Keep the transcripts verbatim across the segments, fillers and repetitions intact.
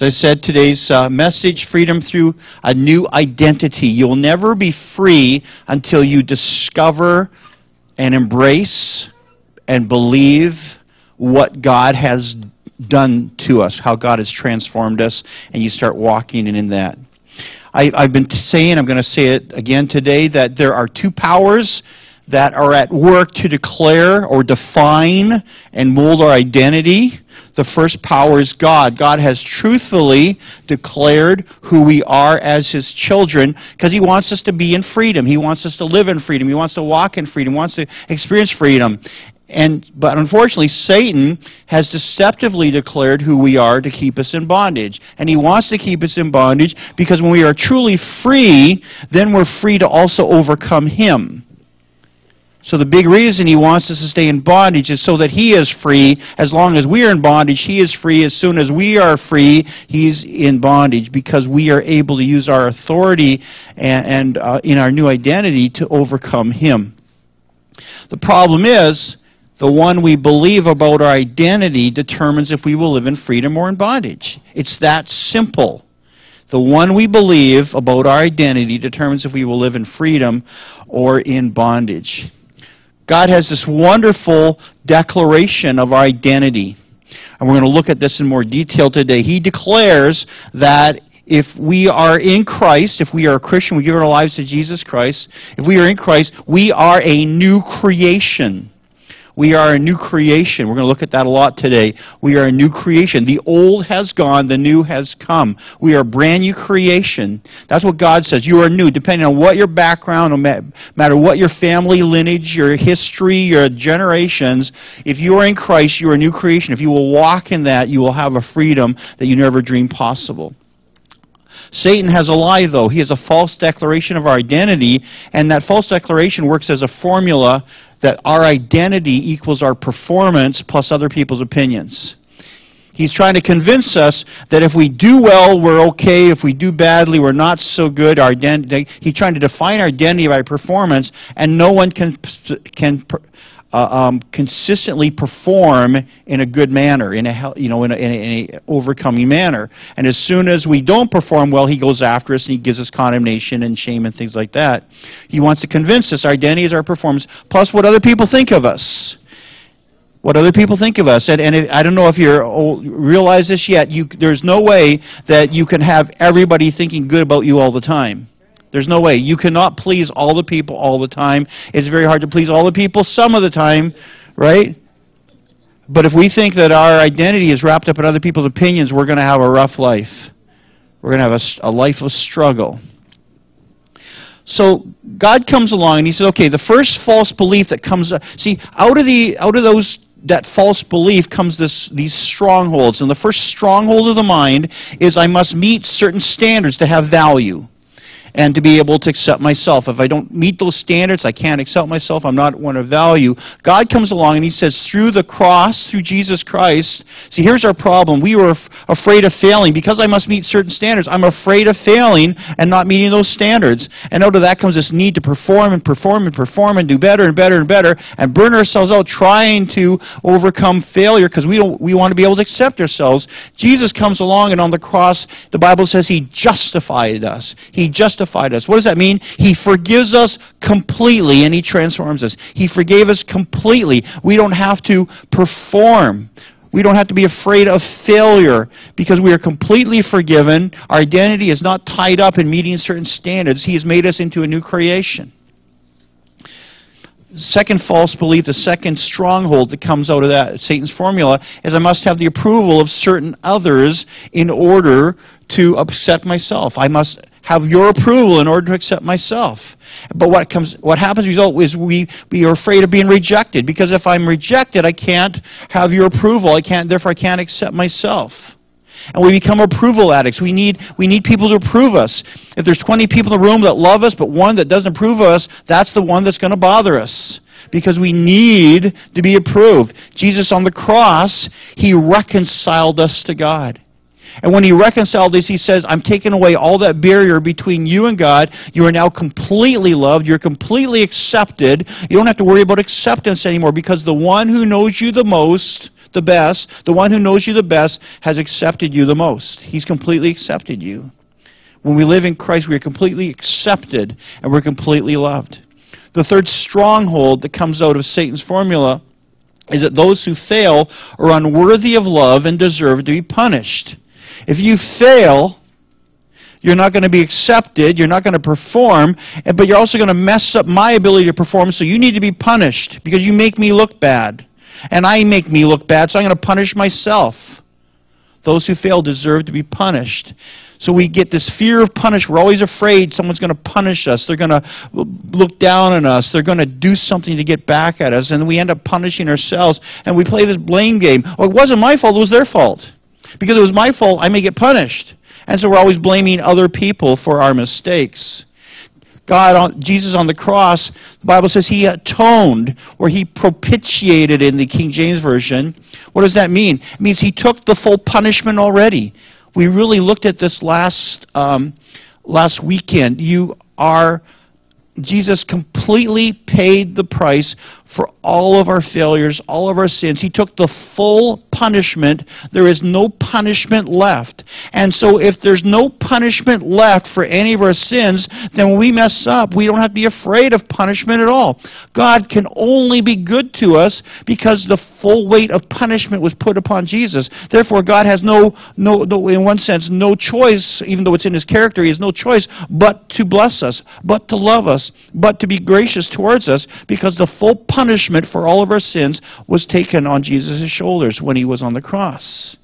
As I said, today's uh, message, freedom through a new identity. You'll never be free until you discover and embrace and believe what God has done to us, how God has transformed us, and you start walking in that. I, I've been saying, I'm going to say it again today, that there are two powers that are at work to declare or define and mold our identity. The first power is God. God has truthfully declared who we are as His children because He wants us to be in freedom. He wants us to live in freedom. He wants to walk in freedom. He wants to experience freedom. And, but unfortunately, Satan has deceptively declared who we are to keep us in bondage. And he wants to keep us in bondage because when we are truly free, then we're free to also overcome him. So the big reason he wants us to stay in bondage is so that he is free. As long as we are in bondage, he is free. As soon as we are free, he's in bondage because we are able to use our authority and, and uh, in our new identity to overcome him. The problem is, the one we believe about our identity determines if we will live in freedom or in bondage. It's that simple. The one we believe about our identity determines if we will live in freedom or in bondage. God has this wonderful declaration of our identity. And we're going to look at this in more detail today. He declares that if we are in Christ, if we are a Christian, we give our lives to Jesus Christ, if we are in Christ, we are a new creation. We are a new creation. We're going to look at that a lot today. We are a new creation. The old has gone. The new has come. We are a brand new creation. That's what God says. You are new. Depending on what your background, no matter what your family lineage, your history, your generations, if you are in Christ, you are a new creation. If you will walk in that, you will have a freedom that you never dreamed possible. Satan has a lie, though. He has a false declaration of our identity, and that false declaration works as a formula that our identity equals our performance plus other people's opinions. He's trying to convince us that if we do well, we're okay. If we do badly, we're not so good. Our identity, he's trying to define our identity by performance, and no one can, can uh, um, consistently perform in a good manner, in a, you know, in a, in a, in a overcoming manner. And as soon as we don't perform well, he goes after us and he gives us condemnation and shame and things like that. He wants to convince us our identity is our performance, plus what other people think of us. What other people think of us. And, and if, I don't know if you're old, realize this yet, you, there's no way that you can have everybody thinking good about you all the time. There's no way. You cannot please all the people all the time. It's very hard to please all the people some of the time, right? But if we think that our identity is wrapped up in other people's opinions, we're going to have a rough life. We're going to have a, a life of struggle. So God comes along and he says, okay, the first false belief that comes up, see, out of, the, out of those... that false belief comes this, these strongholds. And the first stronghold of the mind is I must meet certain standards to have value and to be able to accept myself. If I don't meet those standards, I can't accept myself. I'm not one of value. God comes along and he says, through the cross, through Jesus Christ, see, here's our problem. We were af- afraid of failing. Because I must meet certain standards, I'm afraid of failing and not meeting those standards. And out of that comes this need to perform and perform and perform and do better and better and better and burn ourselves out trying to overcome failure because we, we want to be able to accept ourselves. Jesus comes along and on the cross, the Bible says he justified us. He justified justified us. What does that mean? He forgives us completely and he transforms us. He forgave us completely. We don't have to perform. We don't have to be afraid of failure because we are completely forgiven. Our identity is not tied up in meeting certain standards. He has made us into a new creation. Second false belief, the second stronghold that comes out of that Satan's formula is I must have the approval of certain others in order to accept myself. I must have your approval in order to accept myself. But what comes, what happens as a result is we, we are afraid of being rejected because if I'm rejected, I can't have your approval. I can't, therefore I can't accept myself. And we become approval addicts. We need, we need people to approve us. If there's twenty people in the room that love us, but one that doesn't approve of us, that's the one that's going to bother us. Because we need to be approved. Jesus on the cross, he reconciled us to God. And when he reconciled this, he says, I'm taking away all that barrier between you and God. You are now completely loved. You're completely accepted. You don't have to worry about acceptance anymore because the one who knows you the most, the best, the one who knows you the best, has accepted you the most. He's completely accepted you. When we live in Christ, we are completely accepted and we're completely loved. The third stronghold that comes out of Satan's formula is that those who fail are unworthy of love and deserve to be punished. If you fail, you're not going to be accepted, you're not going to perform, but you're also going to mess up my ability to perform, so you need to be punished because you make me look bad. And I make me look bad, so I'm going to punish myself. Those who fail deserve to be punished. So we get this fear of punishment. We're always afraid someone's going to punish us. They're going to look down on us. They're going to do something to get back at us. And we end up punishing ourselves. And we play this blame game. Oh, it wasn't my fault. It was their fault. Because it was my fault, I may get punished. And so we're always blaming other people for our mistakes. God, Jesus on the cross, the Bible says he atoned, or he propitiated in the King James Version. What does that mean? It means he took the full punishment already. We really looked at this last, um, last weekend. You are, Jesus completely paid the price for all of our failures, all of our sins. He took the full punishment. There is no punishment left. And so if there's no punishment left for any of our sins, then when we mess up, we don't have to be afraid of punishment at all. God can only be good to us because the full weight of punishment was put upon Jesus. Therefore, God has no, no, no in one sense, no choice, even though it's in his character, he has no choice but to bless us, but to love us, but to be gracious towards us, because the full punishment Punishment for all of our sins was taken on Jesus' shoulders when he was on the cross.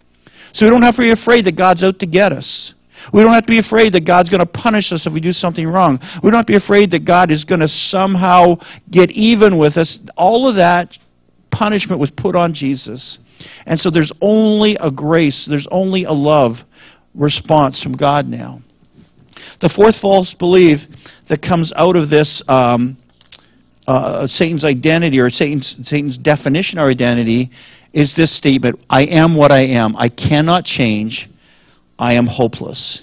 So we don't have to be afraid that God's out to get us. We don't have to be afraid that God's going to punish us if we do something wrong. We don't have to be afraid that God is going to somehow get even with us. All of that punishment was put on Jesus. And so there's only a grace, there's only a love response from God now. The fourth false belief that comes out of this um, Uh, Satan's identity, or Satan's, Satan's definition of identity, is this statement: I am what I am. I cannot change. I am hopeless.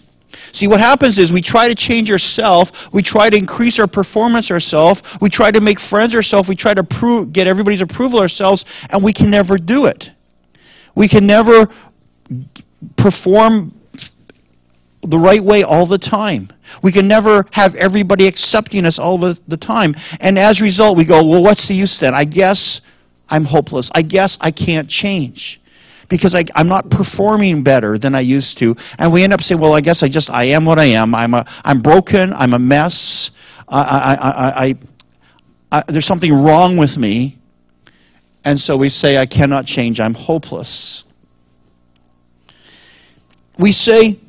See, what happens is we try to change ourselves. We try to increase our performance ourselves. We try to make friends ourselves. We try to prove, get everybody's approval ourselves, and we can never do it. We can never perform the right way all the time. We can never have everybody accepting us all the, the time. And as a result, we go, well, what's the use then? I guess I'm hopeless. I guess I can't change because I, I'm not performing better than I used to. And we end up saying, well, I guess I just, I am what I am. I'm, a, I'm broken. I'm a mess. I, I, I, I, I, there's something wrong with me. And so we say, I cannot change. I'm hopeless. We say,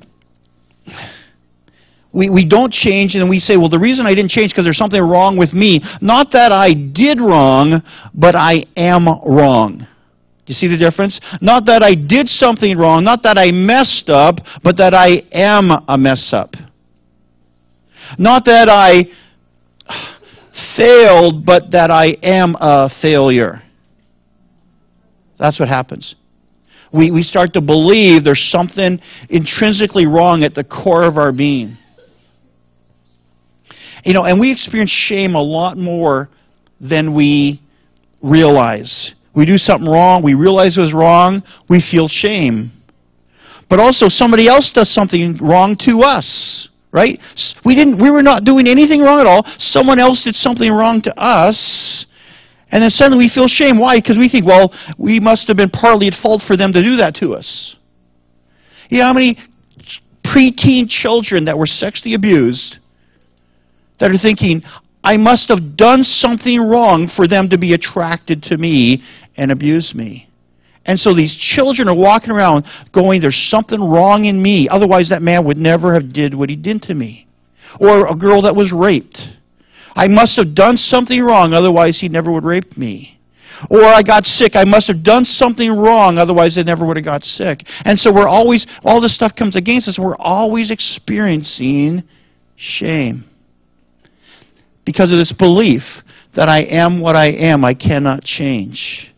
We, we don't change, and then we say, well, the reason I didn't change is because there's something wrong with me. Not that I did wrong, but I am wrong. Do you see the difference? Not that I did something wrong, not that I messed up, but that I am a mess up. Not that I failed, but that I am a failure. That's what happens. We, we start to believe there's something intrinsically wrong at the core of our being. You know, and we experience shame a lot more than we realize. We do something wrong, we realize it was wrong, we feel shame. But also somebody else does something wrong to us, right? We didn't, we were not doing anything wrong at all. Someone else did something wrong to us. And then suddenly we feel shame. Why? Because we think, well, we must have been partly at fault for them to do that to us. You know how many preteen children that were sexually abused that are thinking, I must have done something wrong for them to be attracted to me and abuse me. And so these children are walking around going, there's something wrong in me. Otherwise that man would never have did what he did to me. Or a girl that was raped. I must have done something wrong, otherwise he never would rape me. Or I got sick. I must have done something wrong, otherwise they never would have got sick. And so we're always, all this stuff comes against us, we're always experiencing shame. Because of this belief that I am what I am, I cannot change.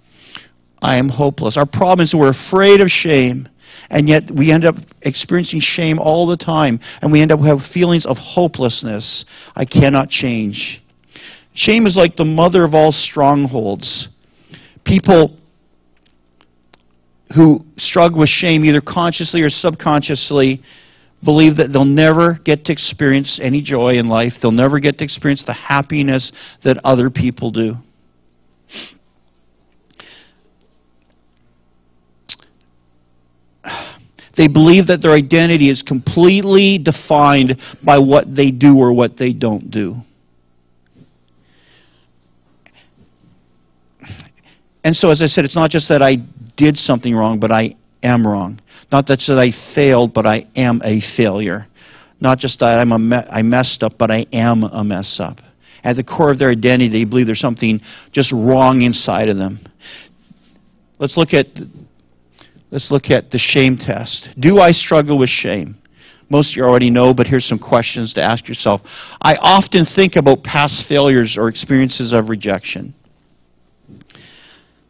I am hopeless. Our problem is we're afraid of shame, and yet we end up experiencing shame all the time, and we end up having feelings of hopelessness. I cannot change. Shame is like the mother of all strongholds. People who struggle with shame, either consciously or subconsciously, believe that they'll never get to experience any joy in life. They'll never get to experience the happiness that other people do. They believe that their identity is completely defined by what they do or what they don't do. And so, as I said, it's not just that I did something wrong, but I am wrong. Not that I failed, but I am a failure. Not just that I'm a me I messed up, but I am a mess up. At the core of their identity, they believe there's something just wrong inside of them. Let's look at... Let's look at the shame test. Do I struggle with shame? Most of you already know, but here's some questions to ask yourself. I often think about past failures or experiences of rejection.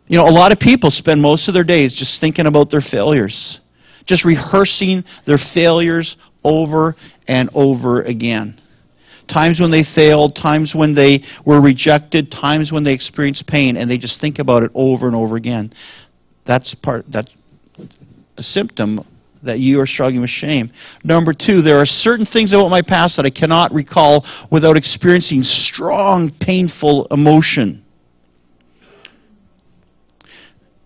You know, a lot of people spend most of their days just thinking about their failures, just rehearsing their failures over and over again. Times when they failed, times when they were rejected, times when they experienced pain, and they just think about it over and over again. That's part... That's a symptom that you are struggling with shame. Number two, there are certain things about my past that I cannot recall without experiencing strong, painful emotion.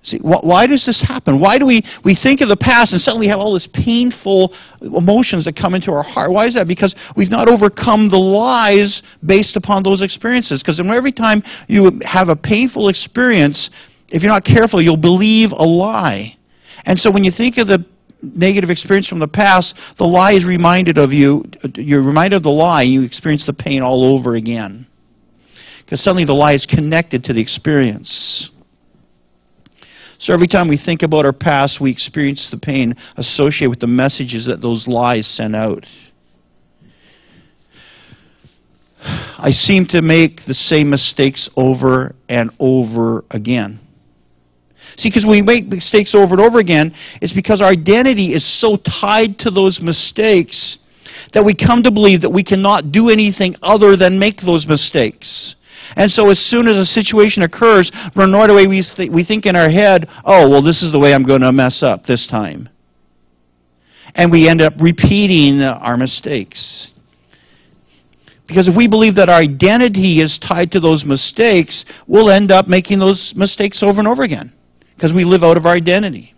See, wh why does this happen? Why do we, we think of the past and suddenly have all this painful emotions that come into our heart? Why is that? Because we've not overcome the lies based upon those experiences. Because every time you have a painful experience, if you're not careful, you'll believe a lie. And so when you think of the negative experience from the past, the lie is reminded of you, you're reminded of the lie, and you experience the pain all over again. Because suddenly the lie is connected to the experience. So every time we think about our past, we experience the pain associated with the messages that those lies sent out. I seem to make the same mistakes over and over again. See, because we make mistakes over and over again, it's because our identity is so tied to those mistakes that we come to believe that we cannot do anything other than make those mistakes. And so as soon as a situation occurs, right away we, th we think in our head, oh, well, this is the way I'm going to mess up this time. And we end up repeating our mistakes. Because if we believe that our identity is tied to those mistakes, we'll end up making those mistakes over and over again. Because we live out of our identity.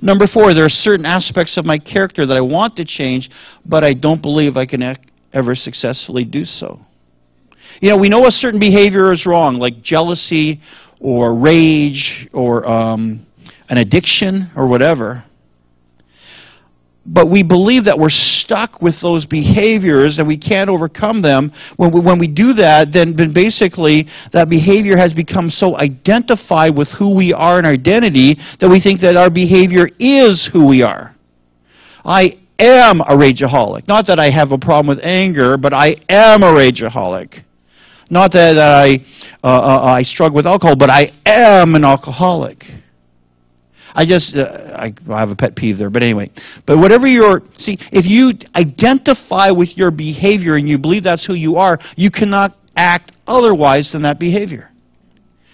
Number four, there are certain aspects of my character that I want to change, but I don't believe I can ever successfully do so. You know, we know a certain behavior is wrong, like jealousy or rage or um, an addiction or whatever. But we believe that we're stuck with those behaviors and we can't overcome them. When we, when we do that, then basically that behavior has become so identified with who we are and our identity that we think that our behavior is who we are. I am a rageaholic. Not that I have a problem with anger, but I am a rageaholic. Not that I, uh, uh, I struggle with alcohol, but I am an alcoholic. I just, uh, I have a pet peeve there, but anyway. But whatever your, see, if you identify with your behavior and you believe that's who you are, you cannot act otherwise than that behavior.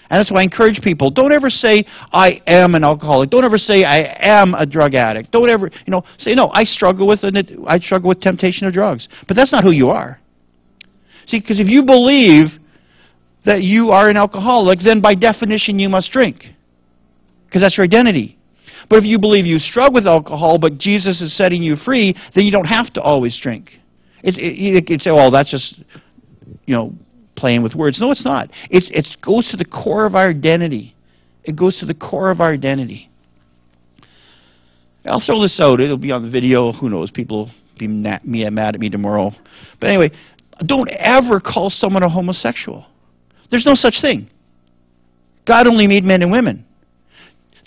And that's why I encourage people, don't ever say, I am an alcoholic. Don't ever say, I am a drug addict. Don't ever, you know, say, no, I struggle with, an, I struggle with temptation of drugs. But that's not who you are. See, because if you believe that you are an alcoholic, then by definition you must drink. Because that's your identity. But if you believe you struggle with alcohol, but Jesus is setting you free, then you don't have to always drink. It's, it, you could say, "Well, that's just, you know, playing with words." No, it's not. It's, it goes to the core of our identity. It goes to the core of our identity. I'll throw this out. It'll be on the video. Who knows? People will be mad, mad at me tomorrow. But anyway, don't ever call someone a homosexual. There's no such thing. God only made men and women.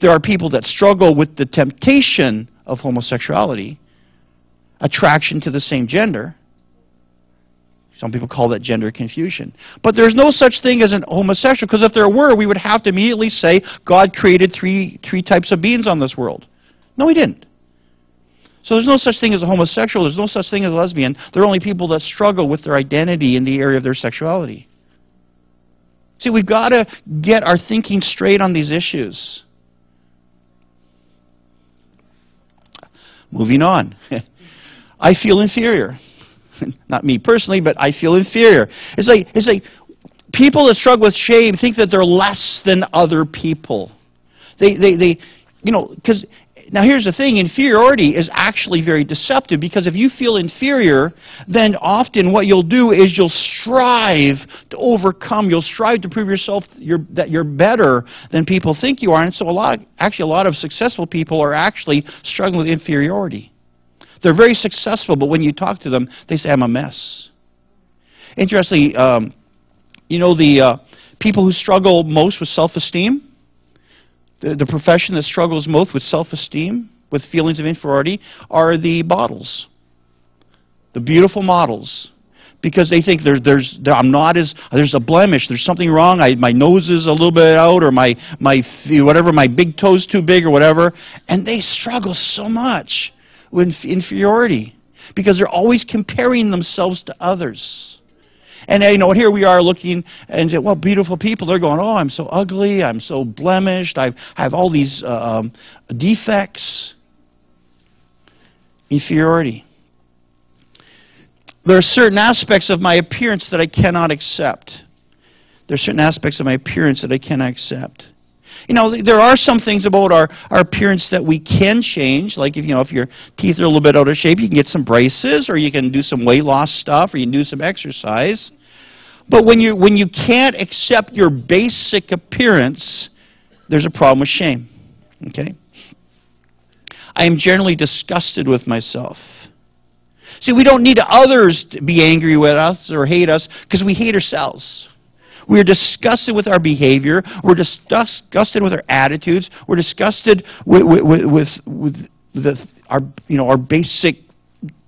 There are people that struggle with the temptation of homosexuality, attraction to the same gender. Some people call that gender confusion. But there's no such thing as an homosexual, because if there were, we would have to immediately say God created three, three types of beings on this world. No, he didn't. So there's no such thing as a homosexual. There's no such thing as a lesbian. They're only people that struggle with their identity in the area of their sexuality. See, we've got to get our thinking straight on these issues. Moving on. I feel inferior. Not me personally, but I feel inferior. It's like, it's like people that struggle with shame think that they're less than other people. They, they, they you know, because... Now here's the thing, inferiority is actually very deceptive, because if you feel inferior, then often what you'll do is you'll strive to overcome, you'll strive to prove yourself you're, that you're better than people think you are. And so a lot of, actually a lot of successful people are actually struggling with inferiority. They're very successful, but when you talk to them, they say, I'm a mess. Interestingly, um, you know the uh, people who struggle most with self-esteem? The profession that struggles most with self-esteem, with feelings of inferiority, are the models, the beautiful models, because they think there, there's, there, I'm not as, there's a blemish, there's something wrong, I, my nose is a little bit out, or my, my, whatever, my big toe's too big, or whatever, and they struggle so much with inferiority, because they're always comparing themselves to others. And you know, here we are looking, and well, beautiful people, they're going, oh, I'm so ugly, I'm so blemished, I've, I have all these um, defects. Inferiority. There are certain aspects of my appearance that I cannot accept. There are certain aspects of my appearance that I cannot accept. You know, there are some things about our, our appearance that we can change. Like, if you know, if your teeth are a little bit out of shape, you can get some braces, or you can do some weight loss stuff, or you can do some exercise. But when you, when you can't accept your basic appearance, there's a problem with shame. Okay? I am generally disgusted with myself. See, we don't need others to be angry with us or hate us, because we hate ourselves. We're disgusted with our behavior. We're disgusted with our attitudes. We're disgusted with, with, with, with the, our, you know, our basic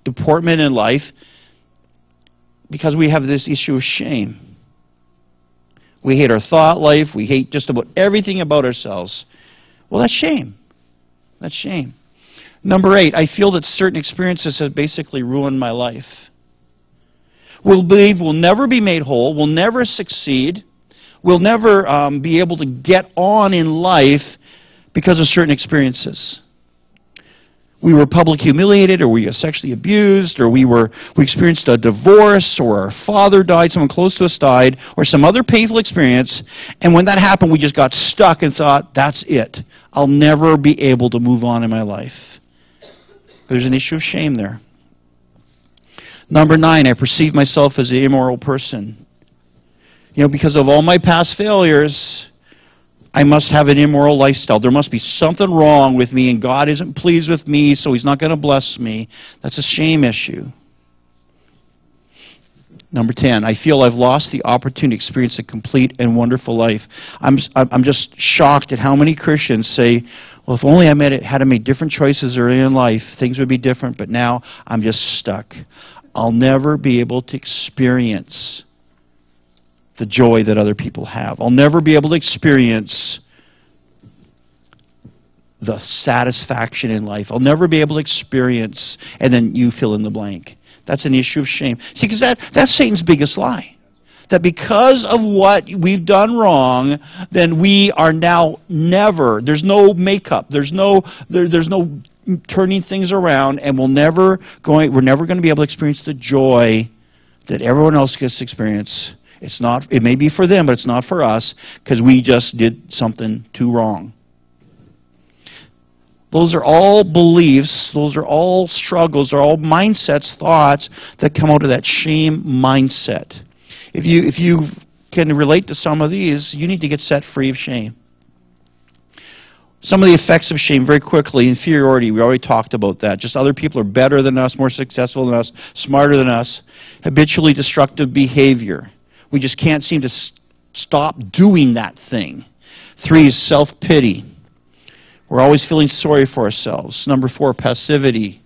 deportment in life, because we have this issue of shame. We hate our thought life. We hate just about everything about ourselves. Well, that's shame. That's shame. Number eight, I feel that certain experiences have basically ruined my life. We'll believe we'll never be made whole, we'll never succeed, we'll never um, be able to get on in life because of certain experiences. We were publicly humiliated, or we were sexually abused, or we, were, we experienced a divorce, or our father died, someone close to us died, or some other painful experience, and when that happened, we just got stuck and thought, that's it. I'll never be able to move on in my life. There's an issue of shame there. Number nine, I perceive myself as an immoral person. You know, because of all my past failures, I must have an immoral lifestyle. There must be something wrong with me, and God isn't pleased with me, so He's not going to bless me. That's a shame issue. Number ten, I feel I've lost the opportunity to experience a complete and wonderful life. I'm, I'm just shocked at how many Christians say, well, if only I made it, had to make different choices early in life, things would be different, but now I'm just stuck. I'll never be able to experience the joy that other people have. I'll never be able to experience the satisfaction in life. I'll never be able to experience, and then you fill in the blank. That's an issue of shame. See, because that, that's Satan's biggest lie. That because of what we've done wrong, then we are now never, there's no makeup, there's no, there, there's no turning things around, and we'll never going, we're never going to be able to experience the joy that everyone else gets to experience. It's not, it may be for them, but it's not for us, because we just did something too wrong. Those are all beliefs, those are all struggles, they're all mindsets, thoughts that come out of that shame mindset. If you, if you can relate to some of these, you need to get set free of shame. Some of the effects of shame, very quickly, inferiority, we already talked about that. Just other people are better than us, more successful than us, smarter than us. Habitually destructive behavior. We just can't seem to stop doing that thing. Three is self-pity. We're always feeling sorry for ourselves. Number four, passivity.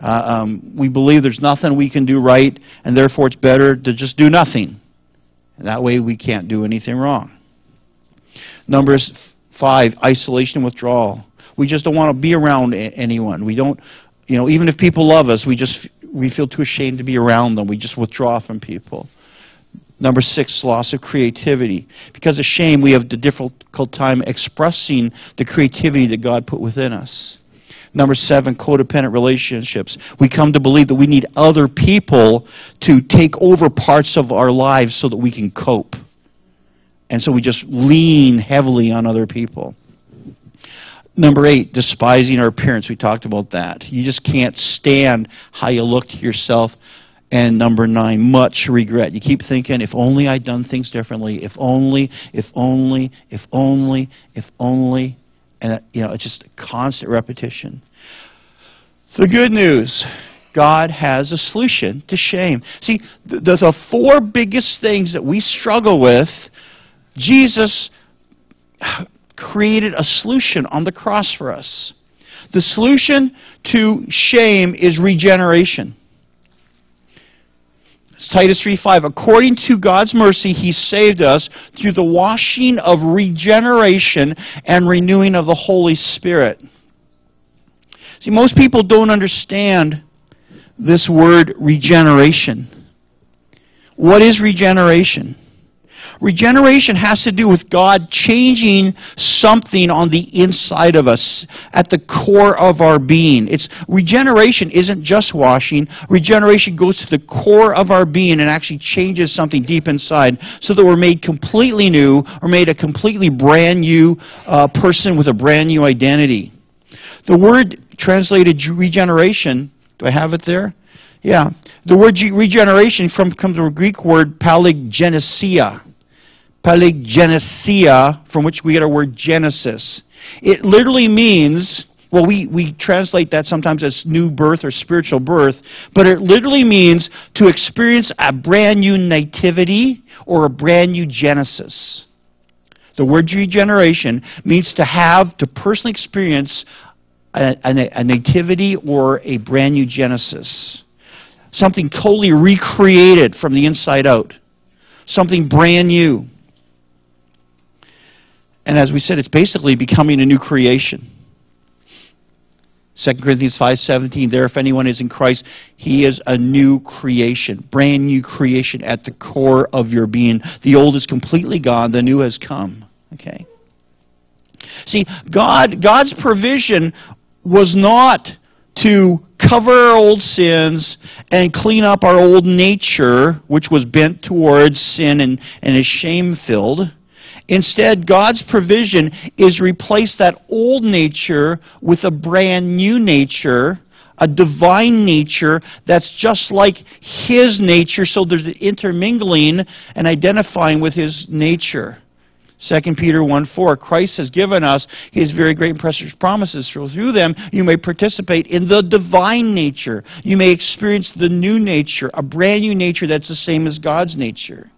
Uh, um, we believe there's nothing we can do right, and therefore it's better to just do nothing. And that way we can't do anything wrong. Number five, isolation and withdrawal. We just don't want to be around anyone. We don't, you know, even if people love us, we just, we feel too ashamed to be around them. We just withdraw from people. Number six, loss of creativity. Because of shame, we have the difficult time expressing the creativity that God put within us. Number seven, codependent relationships. We come to believe that we need other people to take over parts of our lives so that we can cope. And so we just lean heavily on other people. Number eight, despising our appearance. We talked about that. You just can't stand how you look to yourself. And number nine, much regret. You keep thinking, if only I'd done things differently. If only, if only, if only, if only. And, you know, it's just constant repetition. The good news, God has a solution to shame. See, the, the four biggest things that we struggle with, Jesus created a solution on the cross for us. The solution to shame is regeneration. It's Titus three five. According to God's mercy, He saved us through the washing of regeneration and renewing of the Holy Spirit. See, most people don't understand this word regeneration. What is regeneration? Regeneration has to do with God changing something on the inside of us, at the core of our being. It's, regeneration isn't just washing. Regeneration goes to the core of our being and actually changes something deep inside so that we're made completely new, or made a completely brand new uh, person with a brand new identity. The word translated regeneration, do I have it there? Yeah. The word regeneration from, comes from a Greek word palingenesia. Palingenesia, from which we get our word Genesis. It literally means, well, we, we translate that sometimes as new birth or spiritual birth, but it literally means to experience a brand new nativity or a brand new Genesis. The word regeneration means to have, to personally experience a, a, a nativity or a brand new Genesis. Something totally recreated from the inside out. Something brand new. And as we said, it's basically becoming a new creation. Second Corinthians five seventeen, there if anyone is in Christ, he is a new creation. Brand new creation at the core of your being. The old is completely gone, the new has come. Okay. See, God, God's provision was not to cover our old sins and clean up our old nature, which was bent towards sin and, and is shame-filled. Instead, God's provision is replace that old nature with a brand new nature, a divine nature that's just like His nature, so there's intermingling and identifying with His nature. Second Peter one four, Christ has given us His very great and precious promises. Through them, you may participate in the divine nature. You may experience the new nature, a brand new nature that's the same as God's nature.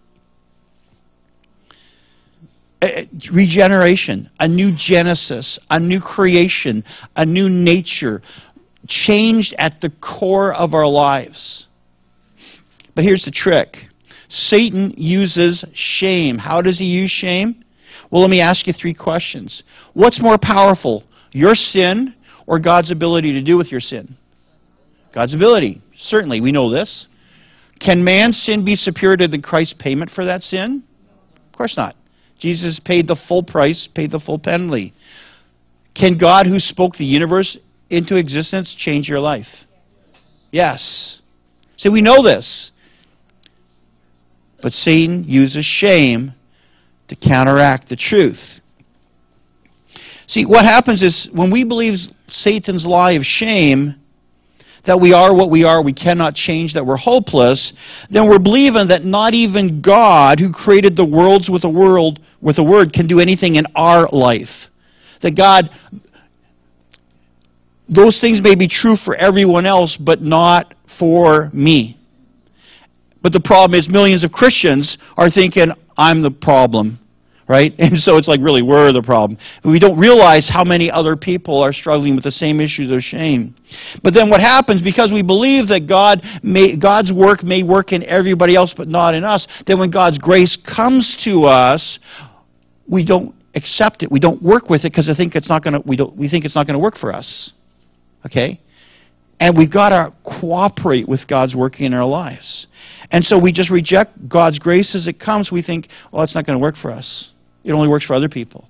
Regeneration, a new Genesis, a new creation, a new nature, changed at the core of our lives. But here's the trick. Satan uses shame. How does he use shame? Well, let me ask you three questions. What's more powerful, your sin or God's ability to do with your sin? God's ability. Certainly, we know this. Can man's sin be superior to Christ's payment for that sin? Of course not. Jesus paid the full price, paid the full penalty. Can God, who spoke the universe into existence, change your life? Yes. See, we know this. But Satan uses shame to counteract the truth. See, what happens is when we believe Satan's lie of shame, that we are what we are, we cannot change, that we're hopeless, then we're believing that not even God, who created the worlds with a world with a word, can do anything in our life. That God, those things may be true for everyone else, but not for me. But the problem is millions of Christians are thinking, I'm the problem, right? And so it's like, really, we're the problem. But we don't realize how many other people are struggling with the same issues of shame. But then what happens, because we believe that God may, God's work may work in everybody else but not in us, then when God's grace comes to us, we don't accept it. We don't work with it because I think it's not gonna, we, don't, we think it's not going to work for us. Okay? And we've got to cooperate with God's working in our lives. And so we just reject God's grace as it comes. We think, well, it's not going to work for us. It only works for other people.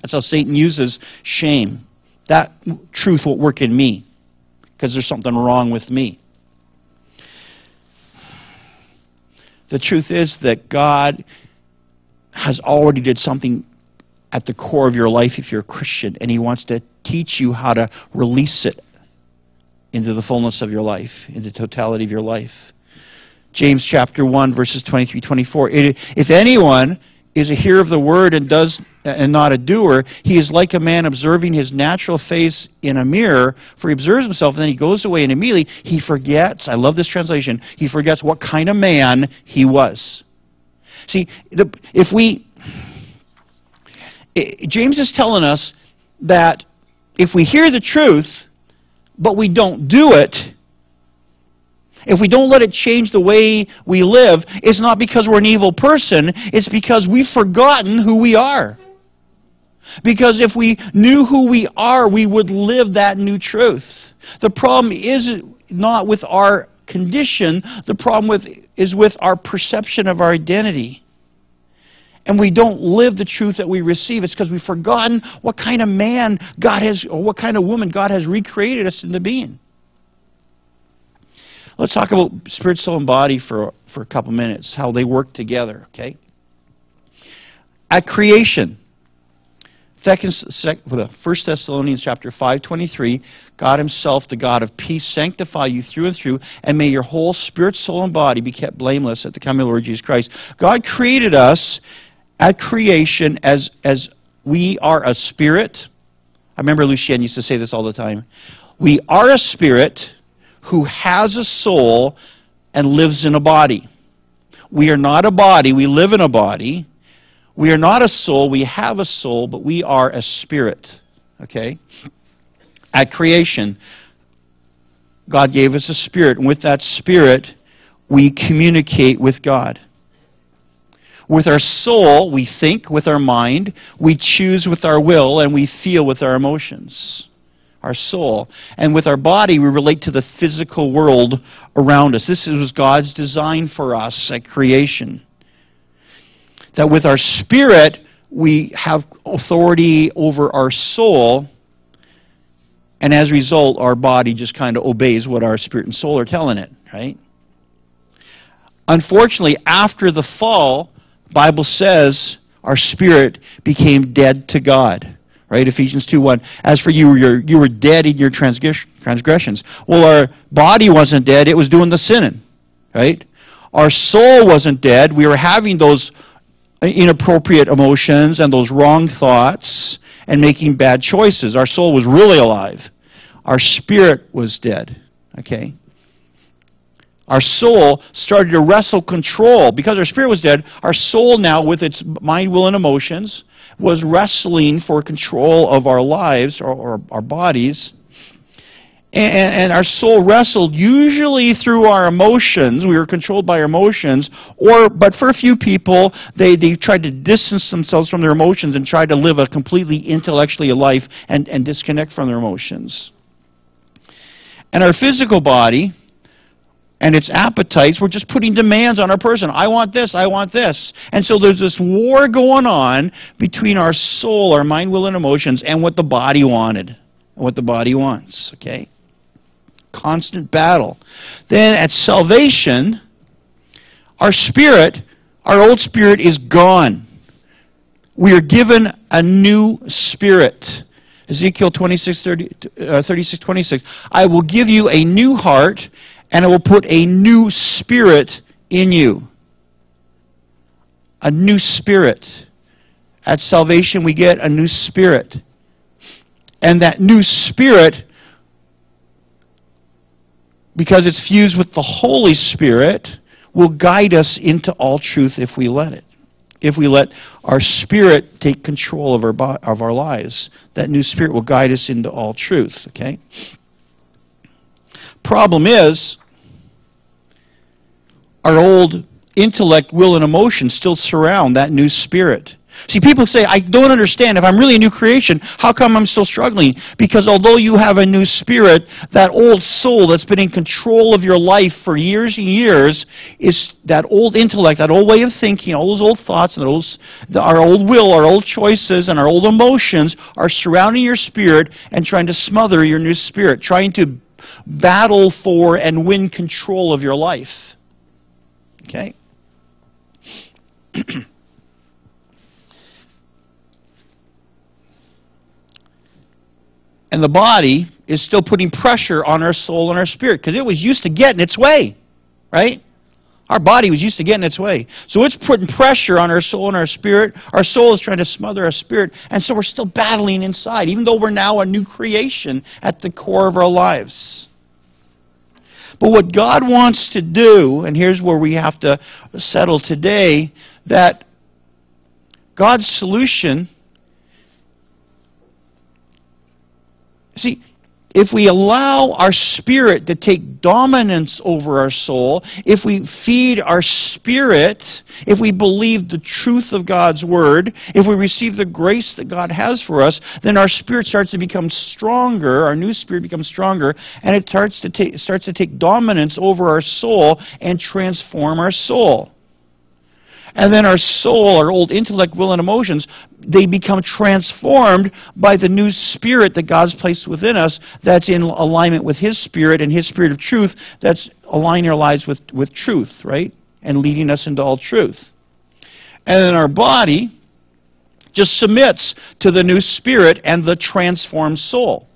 That's how Satan uses shame that truth won't work in me because there's something wrong with me. The truth is that God has already did something at the core of your life if you're a Christian, and He wants to teach you how to release it into the fullness of your life, into the totality of your life. James chapter one, verses twenty-three to twenty-four. If anyone is a hearer of the word and does and not a doer, he is like a man observing his natural face in a mirror, for he observes himself, and then he goes away, and immediately he forgets, I love this translation, he forgets what kind of man he was. See, the, if we, it, James is telling us that if we hear the truth, but we don't do it, if we don't let it change the way we live, it's not because we're an evil person, it's because we've forgotten who we are. Because if we knew who we are, we would live that new truth. The problem is not with our condition, the problem with, is with our perception of our identity. And we don't live the truth that we receive. It's because we've forgotten what kind of man God has, or what kind of woman God has recreated us into being. Let's talk about spirit, soul, and body for, for a couple minutes, how they work together, okay? At creation, First Thessalonians chapter five twenty-three, God Himself, the God of peace, sanctify you through and through, and may your whole spirit, soul, and body be kept blameless at the coming of the Lord Jesus Christ. God created us at creation as, as we are a spirit. I remember Lucien used to say this all the time. We are a spirit who has a soul and lives in a body. We are not a body, we live in a body. We are not a soul, we have a soul, but we are a spirit. Okay? At creation, God gave us a spirit, and with that spirit, we communicate with God. With our soul, we think with our mind, we choose with our will, and we feel with our emotions. Our soul. And with our body, we relate to the physical world around us. This was God's design for us at creation. That with our spirit, we have authority over our soul, and as a result, our body just kind of obeys what our spirit and soul are telling it, right? Unfortunately, after the fall, the Bible says our spirit became dead to God. Right? Ephesians two one. As for you, you're, you were dead in your transgressions. Well, our body wasn't dead. It was doing the sinning. Right? Our soul wasn't dead. We were having those inappropriate emotions and those wrong thoughts and making bad choices. Our soul was really alive. Our spirit was dead. Okay? Our soul started to wrestle control. Because our spirit was dead, our soul now, with its mind, will, and emotions, was wrestling for control of our lives, or, or our bodies. And, and our soul wrestled usually through our emotions. We were controlled by our emotions. Or, but for a few people, they, they tried to distance themselves from their emotions and tried to live a completely intellectually life and, and disconnect from their emotions. And our physical body and its appetites were just putting demands on our person. I want this, I want this. And so there's this war going on between our soul, our mind, will, and emotions, and what the body wanted, and what the body wants, okay? Constant battle. Then at salvation, our spirit, our old spirit is gone. We are given a new spirit. Ezekiel twenty-six, thirty, uh, thirty-six, twenty-six. I will give you a new heart, and I will put a new spirit in you. A new spirit. At salvation, we get a new spirit. And that new spirit, because it's fused with the Holy Spirit, will guide us into all truth if we let it. If we let our spirit take control of our, of our lives, that new spirit will guide us into all truth. Okay? Problem is, our old intellect, will, and emotion still surround that new spirit. See, people say, I don't understand. If I'm really a new creation, how come I'm still struggling? Because although you have a new spirit, that old soul that's been in control of your life for years and years, is that old intellect, that old way of thinking, all those old thoughts, and those, our old will, our old choices, and our old emotions are surrounding your spirit and trying to smother your new spirit, trying to battle for and win control of your life. Okay? And the body is still putting pressure on our soul and our spirit because it was used to getting its way, right? Our body was used to getting its way. So it's putting pressure on our soul and our spirit. Our soul is trying to smother our spirit, and so we're still battling inside, even though we're now a new creation at the core of our lives. But what God wants to do, and here's where we have to settle today, that God's solution... See, if we allow our spirit to take dominance over our soul, if we feed our spirit, if we believe the truth of God's Word, if we receive the grace that God has for us, then our spirit starts to become stronger, our new spirit becomes stronger, and it starts to take, starts to take dominance over our soul and transform our soul. And then our soul, our old intellect, will, and emotions, they become transformed by the new spirit that God's placed within us that's in alignment with His Spirit and His Spirit of truth that's aligning our lives with, with truth, right? And leading us into all truth. And then our body just submits to the new spirit and the transformed soul.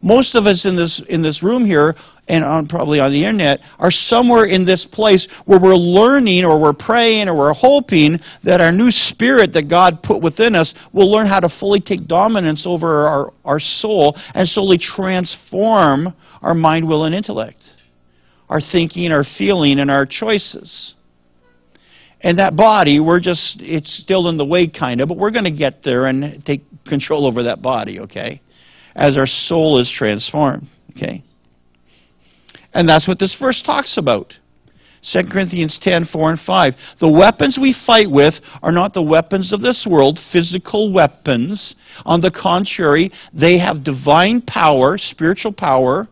Most of us in this, in this room here, and on, probably on the internet, are somewhere in this place where we're learning, or we're praying, or we're hoping that our new spirit that God put within us will learn how to fully take dominance over our, our soul and slowly transform our mind, will, and intellect, our thinking, our feeling, and our choices. And that body, we're just, it's still in the way, kind of, but we're going to get there and take control over that body, okay? As our soul is transformed, okay? And that's what this verse talks about. Second Corinthians ten, four and five. The weapons we fight with are not the weapons of this world, physical weapons. On the contrary, they have divine power, spiritual power,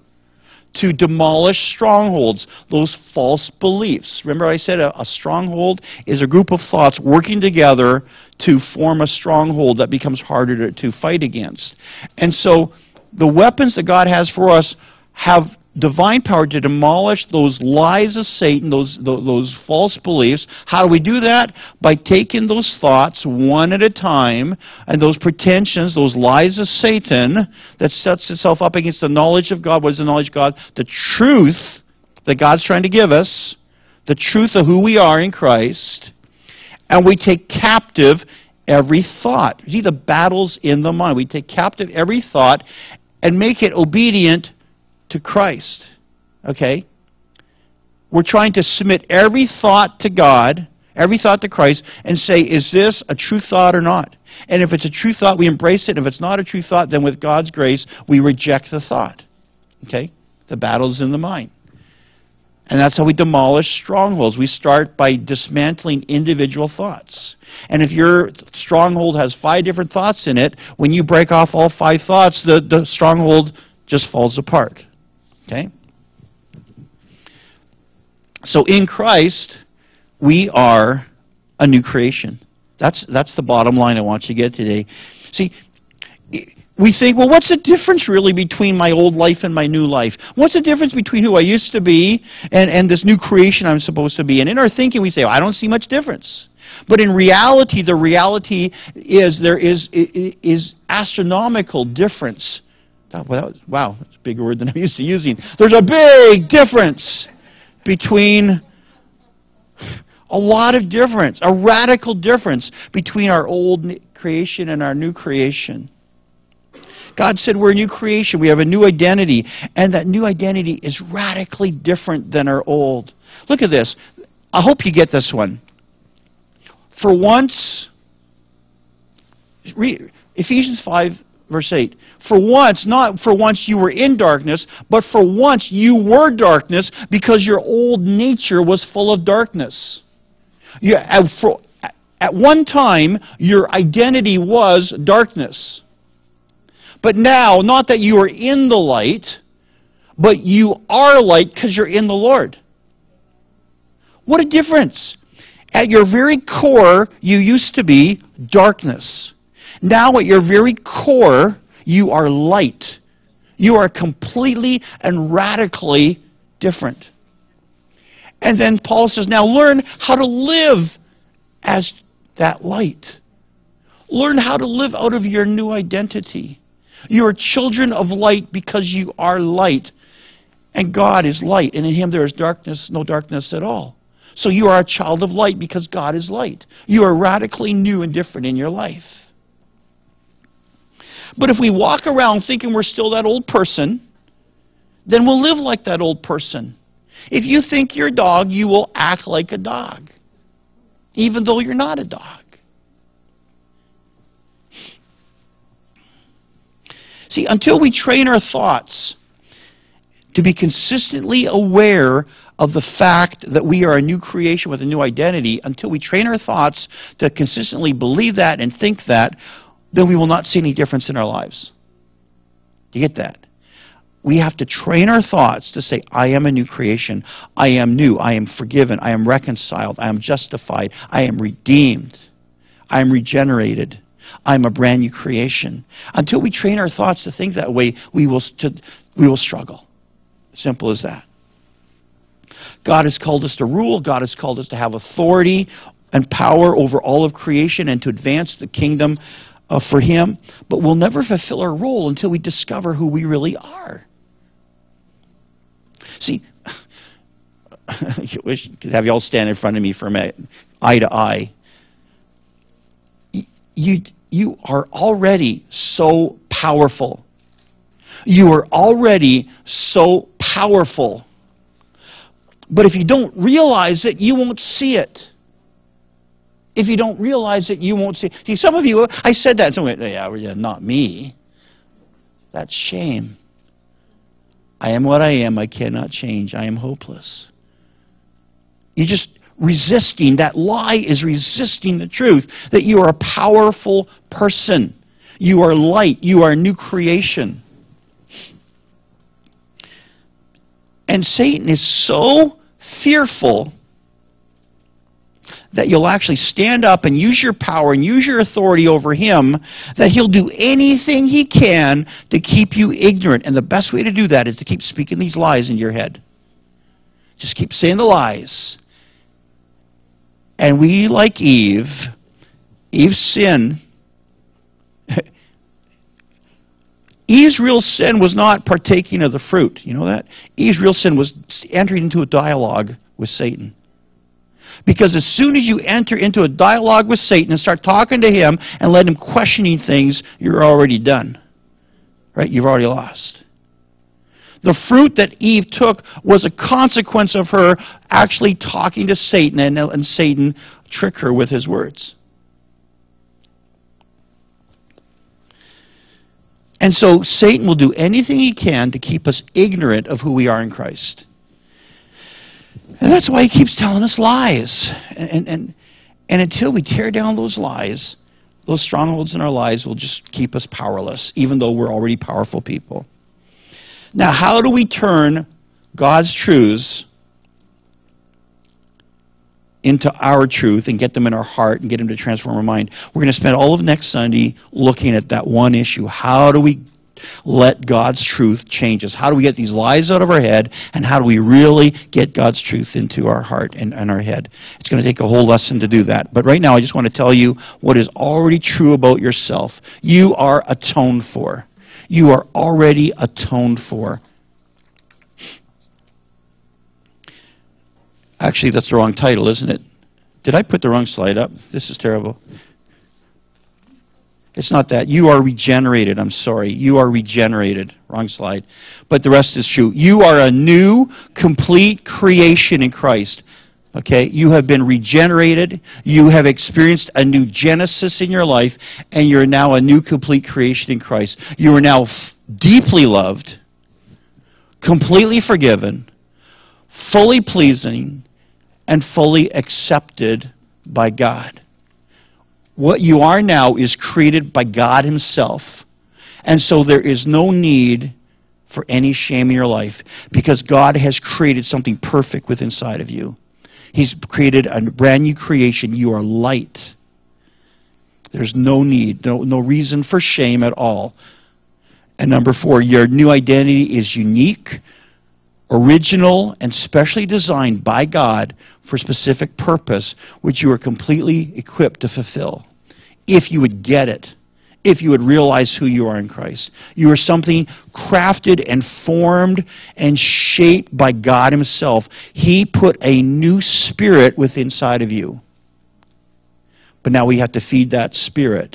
to demolish strongholds, those false beliefs. Remember I said a, a stronghold is a group of thoughts working together to form a stronghold that becomes harder to, to fight against. And so the weapons that God has for us have divine power to demolish those lies of Satan, those, those, those false beliefs. How do we do that? By taking those thoughts one at a time, and those pretensions, those lies of Satan that sets itself up against the knowledge of God. What is the knowledge of God? The truth that God's trying to give us, the truth of who we are in Christ, and we take captive every thought. See, the battle's in the mind. We take captive every thought and make it obedient to Christ, okay? We're trying to submit every thought to God, every thought to Christ, and say, is this a true thought or not? And if it's a true thought, we embrace it. If it's not a true thought, then with God's grace, we reject the thought, okay? The battle's in the mind. And that's how we demolish strongholds. We start by dismantling individual thoughts. And if your stronghold has five different thoughts in it, when you break off all five thoughts, the, the stronghold just falls apart. Okay? So in Christ, we are a new creation. That's, that's the bottom line I want you to get today. See, we think, well, what's the difference really between my old life and my new life? What's the difference between who I used to be and, and this new creation I'm supposed to be? And in our thinking, we say, well, I don't see much difference. But in reality, the reality is there is, is astronomical difference. Wow, that was a bigger word than I'm used to using. There's a big difference between, a lot of difference, a radical difference between our old creation and our new creation. God said we're a new creation. We have a new identity. And that new identity is radically different than our old. Look at this. I hope you get this one. For once, Ephesians five, verse eight, for once, not for once you were in darkness, but for once you were darkness because your old nature was full of darkness. You, for, At one time, your identity was darkness. But now, not that you are in the light, but you are light because you're in the Lord. What a difference! At your very core, you used to be darkness. Now at your very core, you are light. You are completely and radically different. And then Paul says, now learn how to live as that light. Learn how to live out of your new identity. You are children of light because you are light. And God is light, and in Him there is darkness, no darkness at all. So you are a child of light because God is light. You are radically new and different in your life. But if we walk around thinking we're still that old person, then we'll live like that old person. If you think you're a dog, you will act like a dog, even though you're not a dog. See, until we train our thoughts to be consistently aware of the fact that we are a new creation with a new identity, until we train our thoughts to consistently believe that and think that, then we will not see any difference in our lives. Do you get that? We have to train our thoughts to say, I am a new creation. I am new. I am forgiven. I am reconciled. I am justified. I am redeemed. I am regenerated. I am a brand new creation. Until we train our thoughts to think that way, we will, to, we will struggle. Simple as that. God has called us to rule. God has called us to have authority and power over all of creation and to advance the kingdom uh, for Him. But we'll never fulfill our role until we discover who we really are. See, I wish I could have you all stand in front of me for a minute, eye to eye. You, you are already so powerful. You are already so powerful. But if you don't realize it, you won't see it. If you don't realize it, you won't see it. See, some of you, I said that, some of you, yeah, yeah, not me. That's shame. I am what I am. I cannot change. I am hopeless. You're just resisting. That lie is resisting the truth that you are a powerful person. You are light. You are a new creation. And Satan is so fearful that you'll actually stand up and use your power and use your authority over him, that he'll do anything he can to keep you ignorant. And the best way to do that is to keep speaking these lies in your head. Just keep saying the lies. And we, like Eve, Eve's sin, Eve's real sin was not partaking of the fruit. You know that? Eve's real sin was entering into a dialogue with Satan. Because as soon as you enter into a dialogue with Satan and start talking to him and let him questioning things, you're already done. Right? You've already lost. The fruit that Eve took was a consequence of her actually talking to Satan and, and Satan tricked her with his words. And so Satan will do anything he can to keep us ignorant of who we are in Christ. And that's why he keeps telling us lies. And, and, and until we tear down those lies, those strongholds in our lives will just keep us powerless, even though we're already powerful people. Now, how do we turn God's truths into our truth and get them in our heart and get them to transform our mind? We're going to spend all of next Sunday looking at that one issue. How do we let God's truth change us? How do we get these lies out of our head, and how do we really get God's truth into our heart and, and our head? It's going to take a whole lesson to do that. But right now, I just want to tell you what is already true about yourself. You are atoned for. You are already atoned for. Actually, that's the wrong title, isn't it? Did I put the wrong slide up? This is terrible. It's not that. You are regenerated. I'm sorry. You are regenerated. Wrong slide. But the rest is true. You are a new, complete creation in Christ. Okay? You have been regenerated. You have experienced a new genesis in your life, and you're now a new, complete creation in Christ. You are now deeply loved, completely forgiven, fully pleasing, and fully accepted by God. What you are now is created by God himself. And so there is no need for any shame in your life, because God has created something perfect within inside of you. He's created a brand new creation. You are light. There's no need, no, no reason for shame at all. And number four, your new identity is unique, original, and specially designed by God for a specific purpose, which you are completely equipped to fulfill. If you would get it, if you would realize who you are in Christ. You are something crafted and formed and shaped by God himself. He put a new spirit within inside of you. But now we have to feed that spirit.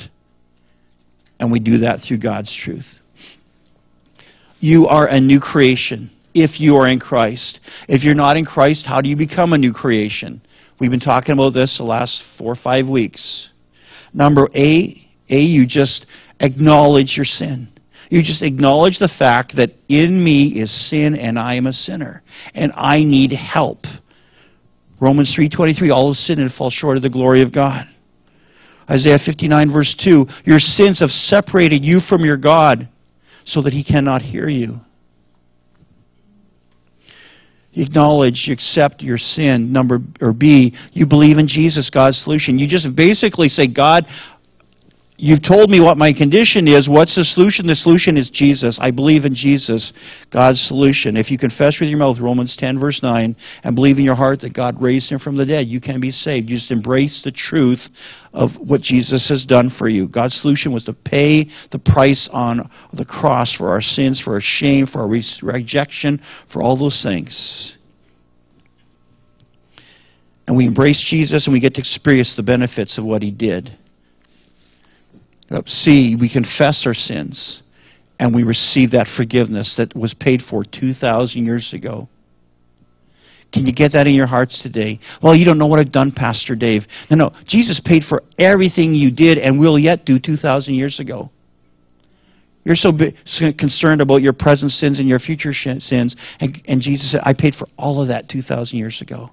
And we do that through God's truth. You are a new creation if you are in Christ. If you're not in Christ, how do you become a new creation? We've been talking about this the last four or five weeks. Number eight, A, you just acknowledge your sin. You just acknowledge the fact that in me is sin and I am a sinner. And I need help. Romans three twenty-three, all have sinned and fall short of the glory of God. Isaiah fifty-nine verse two, your sins have separated you from your God so that he cannot hear you. You acknowledge, you accept your sin. Number, or B, you believe in Jesus, God's solution. You just basically say, God, you've told me what my condition is. What's the solution? The solution is Jesus. I believe in Jesus, God's solution. If you confess with your mouth, Romans ten, verse nine, and believe in your heart that God raised him from the dead, you can be saved. You just embrace the truth of what Jesus has done for you. God's solution was to pay the price on the cross for our sins, for our shame, for our rejection, for all those things. And we embrace Jesus and we get to experience the benefits of what he did. See, we confess our sins and we receive that forgiveness that was paid for two thousand years ago. Can you get that in your hearts today? Well, you don't know what I've done, Pastor Dave. No, no. Jesus paid for everything you did and will yet do two thousand years ago. You're so concerned about your present sins and your future sins. And, and Jesus said, I paid for all of that two thousand years ago.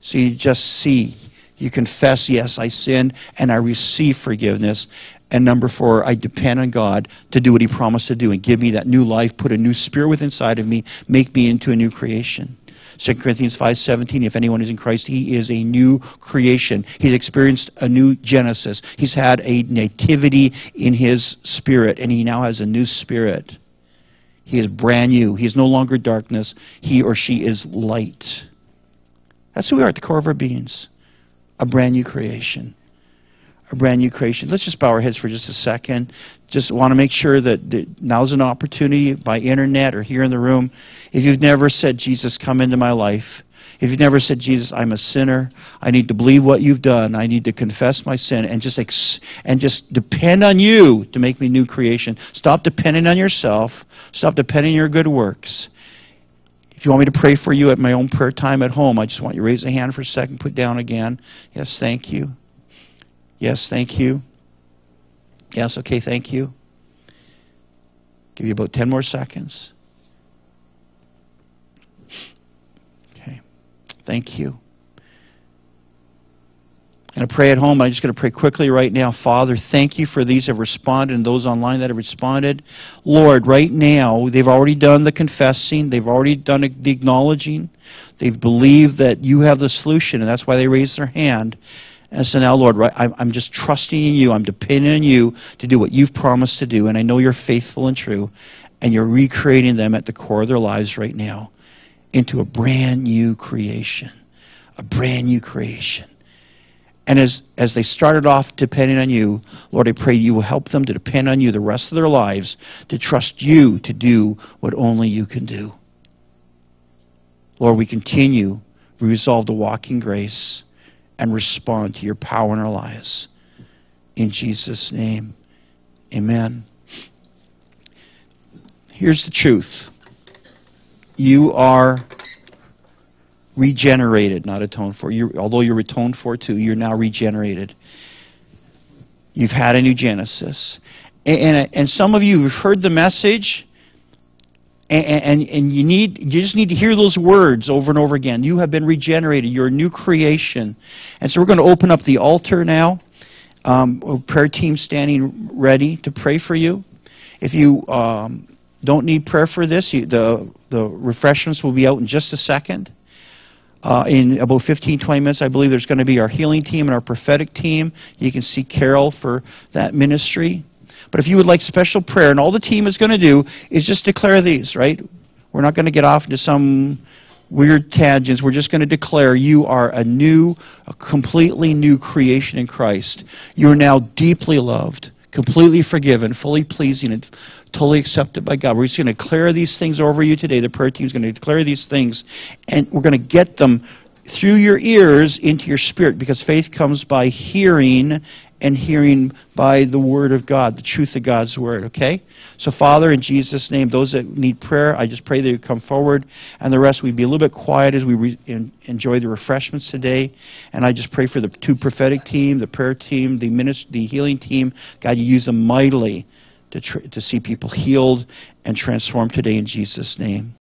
So you just see. You confess, yes, I sinned, and I receive forgiveness. And number four, I depend on God to do what he promised to do and give me that new life, put a new spirit within inside of me, make me into a new creation. Second Corinthians five seventeen, if anyone is in Christ, he is a new creation. He's experienced a new Genesis. He's had a nativity in his spirit, and he now has a new spirit. He is brand new. He is no longer darkness. He or she is light. That's who we are at the core of our beings. A brand new creation. A brand new creation. Let's just bow our heads for just a second. Just want to make sure that, that now's an opportunity by internet or here in the room. If you've never said, Jesus, come into my life. If you've never said, Jesus, I'm a sinner. I need to believe what you've done. I need to confess my sin and just, ex and just depend on you to make me new creation. Stop depending on yourself. Stop depending on your good works. If you want me to pray for you at my own prayer time at home, I just want you to raise a hand for a second, put down again. Yes, thank you. Yes, thank you. Yes, okay, thank you. Give you about ten more seconds. Okay, thank you. And I pray at home. I'm just going to pray quickly right now. Father, thank you for these that have responded and those online that have responded. Lord, right now, they've already done the confessing. They've already done the acknowledging. They've believed that you have the solution, and that's why they raised their hand. And so now, Lord, I'm just trusting in you. I'm depending on you to do what you've promised to do, and I know you're faithful and true, and you're recreating them at the core of their lives right now into a brand new creation, a brand new creation. And as, as they started off depending on you, Lord, I pray you will help them to depend on you the rest of their lives, to trust you to do what only you can do. Lord, we continue, we resolve to walk in grace and respond to your power in our lives. In Jesus' name, amen. Here's the truth. You are regenerated, not atoned for. You're, although you're atoned for too, you're now regenerated. You've had a new Genesis. And, and, and some of you have heard the message, And, and, and you, need, you just need to hear those words over and over again. You have been regenerated. You're a new creation. And so we're going to open up the altar now. Um, prayer team standing ready to pray for you. If you um, don't need prayer for this, you, the, the refreshments will be out in just a second. Uh, in about fifteen, twenty minutes, I believe there's going to be our healing team and our prophetic team. You can see Carol for that ministry. But if you would like special prayer, and all the team is going to do is just declare these, right? We're not going to get off into some weird tangents. We're just going to declare you are a new, a completely new creation in Christ. You are now deeply loved, completely forgiven, fully pleasing, and totally accepted by God. We're just going to declare these things over you today. The prayer team is going to declare these things, and we're going to get them through your ears into your spirit, because faith comes by hearing, and hearing by the Word of God, the truth of God's Word, okay? So, Father, in Jesus' name, those that need prayer, I just pray that you come forward, and the rest, we'd be a little bit quiet as we re enjoy the refreshments today, and I just pray for the two prophetic team, the prayer team, the, ministry, the healing team. God, you use them mightily to, tr to see people healed and transformed today in Jesus' name.